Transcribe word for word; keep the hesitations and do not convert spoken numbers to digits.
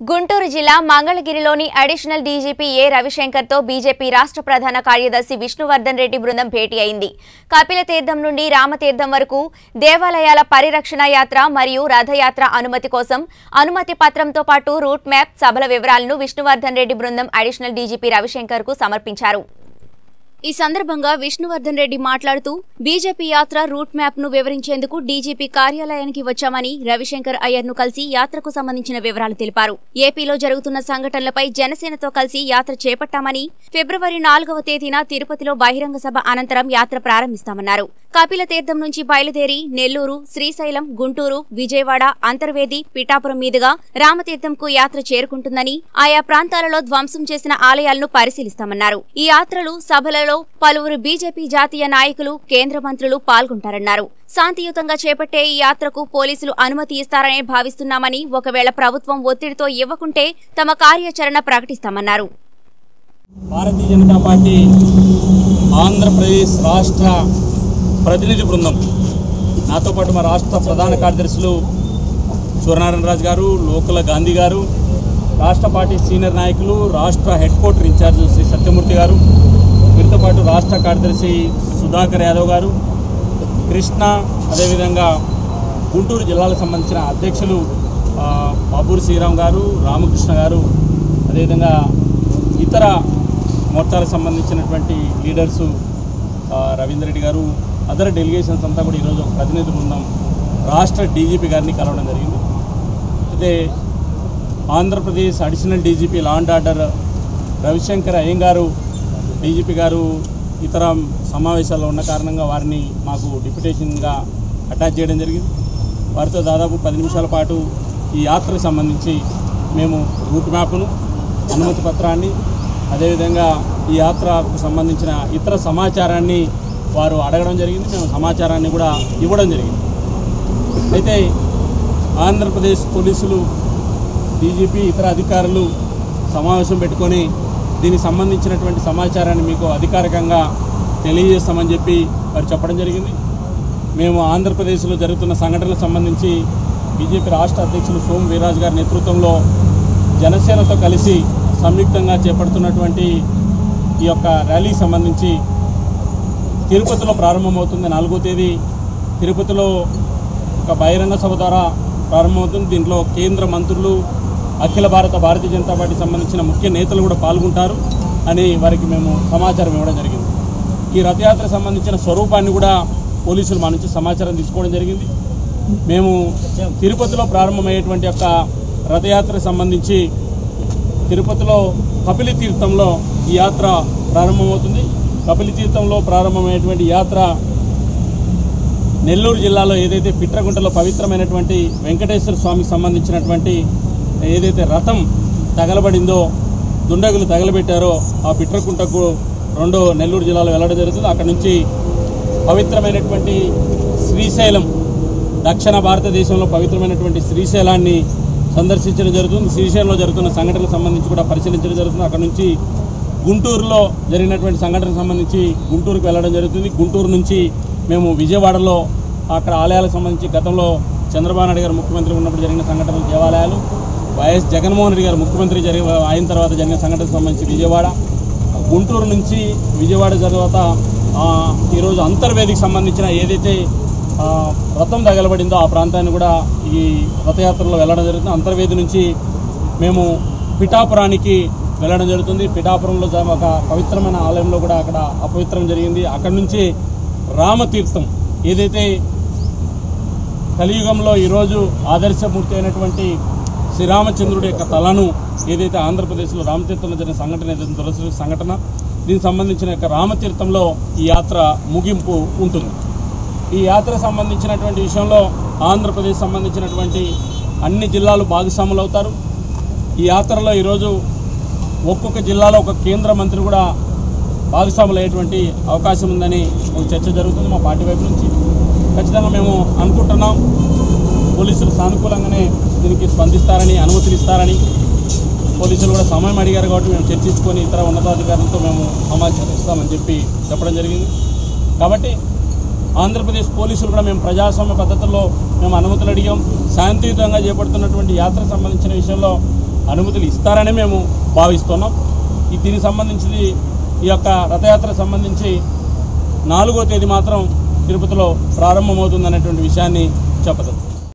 Guntur Jilla Mangalagirilo additional D G P A Ravishankarto B J P Rashtra Pradhana Karyadarshi Vishnuvardhan Reddy Brundam Bheti Ayindi. Kapila Tirtham nundi Rama Tirtham varaku Devalayala Parirashana Yatra Mariyu Radha Yatra Anumati Kosam Anumati Patramto Patu Route Map Sabala Vivralanu Vishnuvardhan Reddy Brundam additional D G P Ravishankarku samarpincharu. ఈ సందర్భంగా విష్ణువర్ధన్ రెడ్డి మాట్లాడుతూ BJP యాత్ర route map ను వివరించేందుకు DGP కార్యాలయానికి వచ్చామని రవిశంకర్ అయ్యర్ను కలిసి యాత్రకు సంబంధించిన వివరాలు తెలిపారు. ఏపీలో జరుగుతున్న సంఘటనలపై జనసేనతో కలిసి యాత్ర చేపట్టామని ఫిబ్రవరి నాలుగవ తేదీన తిరుపతిలో బహిరంగ సభ అనంతరం యాత్ర ప్రారంభిస్తామన్నారు. కపిల తీర్థం నుంచి బయలుదేరి నెల్లూరు, శ్రీశైలం, గుంటూరు, విజయవాడ, అంతర్వేది, పిఠాపురం మీదుగా రామతీర్థంకు యాత్ర చేరుకుంటుందని ఆయా ప్రాంతాలలో ధ్వంసం చేసిన ఆలయాలను పరిశీలిస్తామన్నారు. ఈ యాత్రలు సభల పలువురు బీజేపీ జాతీయ నాయకులు కేంద్ర మంత్రులు పాల్గొంటారన్నారు. శాంతియుతంగా చేపట్టే ఈ యాత్రకు పోలీసులు అనుమతి ఇస్తారనే భావిస్తున్నామని ఒకవేళ ప్రభుత్వం ఒత్తిడితో ఇవ్వకుంటే తమ కార్యాచరణ ప్రకటిస్తామన్నారు. భారతీయ జనతా పార్టీ ఆంధ్రప్రదేశ్ రాష్ట్ర ప్రతినిధి బృందం నాతో పాటు మా రాష్ట్ర ప్రధాన కార్యదర్శులు సూర్యనారాయణరాజు గారు, లోకల గాంధీ గారు, రాష్ట్ర పార్టీ సీనియర్ నాయకులు, రాష్ట్ర head quarter incharge Shri Satyamurthy గారు, వీరితో పాటు రాష్ట్ర కార్యదర్శి సుధాకర్ యాదవ్ గారు, కృష్ణ, అదేవిధంగా గుంటూరు జిల్లాలకు సంబంధించిన అధ్యక్షులు బాబూరు శ్రీరామ్ గారు, రామకృష్ణ గారు, అదేవిధంగా ఇతర మోర్చాలకు సంబంధించినటువంటి లీడర్సు రవీందర్ రెడ్డి గారు, అదర్ డెలిగేషన్స్ అంతా కూడా ఈరోజు ప్రతినిధి బృందం రాష్ట్ర డీజీపీ గారిని కలవడం జరిగింది. అయితే Andhra Pradesh additional DGP law and order Ravishankar అయ్యంగారు డీజీపీ గారు ఇతర సమావేశాల్లో ఉన్న కారణంగా వారిని మాకు డిప్యూటేషన్గా అటాచ్ చేయడం జరిగింది. వారితో దాదాపు పది నిమిషాల పాటు ఈ యాత్రకు సంబంధించి మేము రూట్ మ్యాప్ను, అనుమతి పత్రాన్ని, అదేవిధంగా ఈ యాత్రకు సంబంధించిన ఇతర సమాచారాన్ని వారు అడగడం జరిగింది. మేము సమాచారాన్ని కూడా ఇవ్వడం జరిగింది. అయితే ఆంధ్రప్రదేశ్ పోలీసులు, డీజీపీ, ఇతర అధికారులు సమావేశం పెట్టుకొని దీనికి సంబంధించినటువంటి సమాచారాన్ని మీకు అధికారికంగా తెలియజేస్తామని చెప్పి వారు చెప్పడం జరిగింది. మేము ఆంధ్రప్రదేశ్లో జరుగుతున్న సంఘటనలకు సంబంధించి బీజేపీ రాష్ట్ర అధ్యక్షులు సోము వీర్రాజు గారి నేతృత్వంలో జనసేనతో కలిసి సంయుక్తంగా చేపడుతున్నటువంటి ఈ యొక్క ర్యాలీకి సంబంధించి తిరుపతిలో ప్రారంభమవుతుంది. నాలుగో తేదీ తిరుపతిలో ఒక బహిరంగ సభ ద్వారా ప్రారంభమవుతుంది. దీంట్లో కేంద్ర మంత్రులు, అఖిల భారత భారతీయ జనతా పార్టీకి సంబంధించిన ముఖ్య నేతలు కూడా పాల్గొంటారు అని వారికి మేము సమాచారం ఇవ్వడం జరిగింది. ఈ రథయాత్రకు సంబంధించిన స్వరూపాన్ని కూడా పోలీసులు మా నుంచి సమాచారం తీసుకోవడం జరిగింది. మేము తిరుపతిలో ప్రారంభమయ్యేటువంటి యొక్క రథయాత్రకు సంబంధించి తిరుపతిలో కపిలి తీర్థంలో ఈ యాత్ర ప్రారంభమవుతుంది. కపిలి తీర్థంలో ప్రారంభమయ్యేటువంటి యాత్ర నెల్లూరు జిల్లాలో ఏదైతే పిట్రగుంటలో పవిత్రమైనటువంటి వెంకటేశ్వర స్వామికి సంబంధించినటువంటి ఏదైతే రథం తగలబడిందో, దుండగులు తగలబెట్టారో ఆ పిట్రకుంటకు రెండో నెల్లూరు జిల్లాలో వెళ్ళడం జరుగుతుంది. అక్కడ నుంచి పవిత్రమైనటువంటి శ్రీశైలం, దక్షిణ భారతదేశంలో పవిత్రమైనటువంటి శ్రీశైలాన్ని సందర్శించడం జరుగుతుంది. శ్రీశైలంలో జరుగుతున్న సంఘటనలకు సంబంధించి కూడా పరిశీలించడం జరుగుతుంది. అక్కడ నుంచి గుంటూరులో జరిగినటువంటి సంఘటనకు సంబంధించి గుంటూరుకు వెళ్ళడం జరుగుతుంది. గుంటూరు నుంచి మేము విజయవాడలో అక్కడ ఆలయాలకు సంబంధించి గతంలో చంద్రబాబు నాయుడు గారు ముఖ్యమంత్రి ఉన్నప్పుడు జరిగిన సంఘటనలు, దేవాలయాలు, వైఎస్ జగన్మోహన్ రెడ్డి గారు ముఖ్యమంత్రి జరిగిన ఆయన తర్వాత జరిగిన సంఘటనకు సంబంధించి విజయవాడ, గుంటూరు నుంచి విజయవాడ తర్వాత ఈరోజు అంతర్వేదికి సంబంధించిన ఏదైతే రథం తగలబడిందో ఆ ప్రాంతాన్ని కూడా ఈ రథయాత్రలో వెళ్ళడం జరుగుతుంది. అంతర్వేది నుంచి మేము పిఠాపురానికి వెళ్ళడం జరుగుతుంది. పిఠాపురంలో ఒక పవిత్రమైన ఆలయంలో కూడా అక్కడ అపవిత్రం జరిగింది. అక్కడి నుంచి రామతీర్థం ఏదైతే కలియుగంలో ఈరోజు ఆదర్శమూర్తి అయినటువంటి శ్రీరామచంద్రుడి యొక్క తలను ఏదైతే ఆంధ్రప్రదేశ్లో రామతీర్థంలో జరిగిన సంఘటన ఏదైతే దురదృష్టకర సంఘటన, దీనికి సంబంధించిన యొక్క రామతీర్థంలో ఈ యాత్ర ముగింపు ఉంటుంది. ఈ యాత్రకు సంబంధించినటువంటి విషయంలో ఆంధ్రప్రదేశ్ సంబంధించినటువంటి అన్ని జిల్లాలు భాగస్వాములు అవుతారు. ఈ యాత్రలో ఈరోజు ఒక్కొక్క జిల్లాలో ఒక కేంద్ర మంత్రి కూడా భాగస్వాములు అయ్యేటువంటి అవకాశం ఉందని ఒక చర్చ జరుగుతుంది మా పార్టీ వైపు నుంచి. ఖచ్చితంగా మేము అనుకుంటున్నాం పోలీసులు సానుకూలంగానే దీనికి స్పందిస్తారని, అనుమతులు ఇస్తారని. పోలీసులు కూడా సమయం అడిగారు కాబట్టి మేము చర్చించుకొని ఇతర ఉన్నతాధికారులతో మేము సమాచారం ఇస్తామని చెప్పి చెప్పడం జరిగింది. కాబట్టి ఆంధ్రప్రదేశ్ పోలీసులు కూడా మేము ప్రజాస్వామ్య పద్ధతుల్లో మేము అనుమతులు అడిగాం. శాంతియుతంగా చేపడుతున్నటువంటి యాత్రకు సంబంధించిన విషయంలో అనుమతులు ఇస్తారని మేము భావిస్తున్నాం. దీనికి సంబంధించి ఈ యొక్క రథయాత్ర సంబంధించి నాలుగో తేదీ మాత్రం తిరుపతిలో ప్రారంభమవుతుందనేటువంటి విషయాన్ని చెప్పగలను.